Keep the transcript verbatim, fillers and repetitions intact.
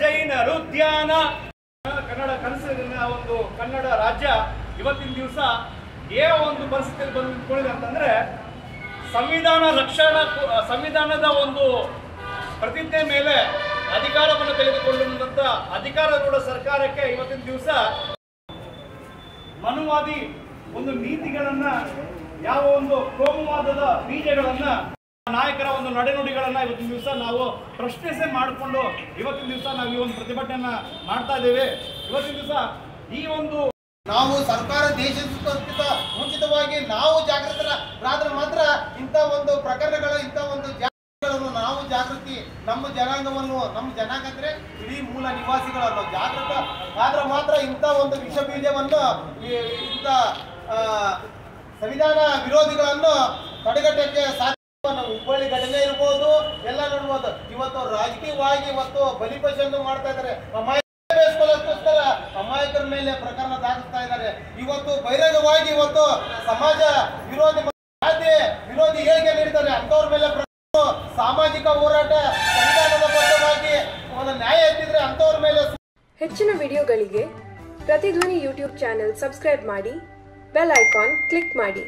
ಜೈನ ರುದ್ಯಾನ ಕನ್ನಡ ಕನಸಿನ ಒಂದು ಕನ್ನಡ ರಾಜ್ಯ ಇವತ್ತಿನ ದಿವಸ ಏ ಒಂದು ಪರಿಸ್ಥಿತಿಯಲ್ಲಿ ಬಂದು ನಿಂತ್ಕೊಂಡಿದೆ ಅಂತಂದ್ರೆ ಸಂವಿಧಾನ ರಕ್ಷಣಾ ಸಂವಿಧಾನದ ಒಂದು ಪ್ರತಿಜ್ಞೆ ಮೇಲೆ ಅಧಿಕಾರವನ್ನು ತೆಗೆದುಕೊಳ್ಳುವಂತ ಅಧಿಕಾರದೂಢ ಸರ್ಕಾರಕ್ಕೆ ಇವತ್ತಿನ ದಿವಸ ಮನುವಾದಿ ಒಂದು ನೀತಿಗಳನ್ನ ಯಾವ ಒಂದು ಕೋಮುವಾದದ ಬೀಜಗಳನ್ನ ನಾಯಕರ ಒಂದು ನಡೆನುಡಿಗಳನ್ನ ಇವತ್ತಿನ ದಿವಸ ನಾವು ಪ್ರಶ್ನಿಸಿ ಮಾಡಿಕೊಂಡು ಇವತ್ತಿನ ದಿವಸ ನಾವು ಈ ಒಂದು ಪ್ರತಿಭಟನೆಯನ್ನ ಮಾಡ್ತಾ ಇದ್ದೇವೆ. ಇವತ್ತಿನ ದಿವಸ ಈ ಒಂದು ನಾವು ಸರ್ಕಾರ ದೇಶ ಮುಂಚಿತವಾಗಿ ನಾವು ಜಾಗೃತರಾದ್ರೆ ಮಾತ್ರ ಇಂಥ ಒಂದು ಪ್ರಕರಣಗಳು ಇಂಥ ಒಂದು ನಾವು ಜಾಗೃತಿ ನಮ್ಮ ಜನಾಂಗವನ್ನು ನಮ್ಮ ಜನಾಂಗ ಅಂದ್ರೆ ಇಡೀ ಮೂಲ ನಿವಾಸಿಗಳನ್ನು ಜಾಗೃತ ಆದ್ರೆ ಮಾತ್ರ ಇಂಥ ಒಂದು ವಿಷ ಬೀಜವನ್ನು ಇಂಥ ಸಂವಿಧಾನ ವಿರೋಧಿಗಳನ್ನು ತಡೆಗಟ್ಟಕ್ಕೆ ಸಾಧ್ಯ. ಹುಬ್ಬಳ್ಳಿ ಘಟನೆ ಇರ್ಬೋದು ಎಲ್ಲ ನೋಡ್ಬೋದು, ಇವತ್ತು ರಾಜಕೀಯವಾಗಿ ಇವತ್ತು ಬಲಿಪಶನ್ನು ಮಾಡ್ತಾ ಇದ್ದಾರೆ, ಅಮಾಯಕರ ಅಮಾಯಕರ ಮೇಲೆ ಪ್ರಕರಣ ದಾಖಲಿಸ್ತಾ ಇದ್ದಾರೆ. ಇವತ್ತು ಬಹಿರಂಗವಾಗಿ ಇವತ್ತು ಸಮಾಜ ವಿರೋಧಿ ಜಾತಿ ವಿರೋಧಿ ಹೇಳಿಕೆ ನೀಡ್ತಾರೆ, ಅಂತವ್ರ ಮೇಲೆ ಸಾಮಾಜಿಕ ಹೋರಾಟ ಸಂವಿಧಾನದ ಬದ್ಧವಾಗಿ ಒಂದು ನ್ಯಾಯ ಎತ್ತಿದ್ರೆ ಅಂತವ್ರ ಮೇಲೆ. ಹೆಚ್ಚಿನ ವಿಡಿಯೋಗಳಿಗೆ ಪ್ರತಿಧ್ವನಿ ಯೂಟ್ಯೂಬ್ ಚಾನೆಲ್ ಸಬ್ಸ್ಕ್ರೈಬ್ ಮಾಡಿ, ಬೆಲ್ ಐಕಾನ್ ಕ್ಲಿಕ್ ಮಾಡಿ.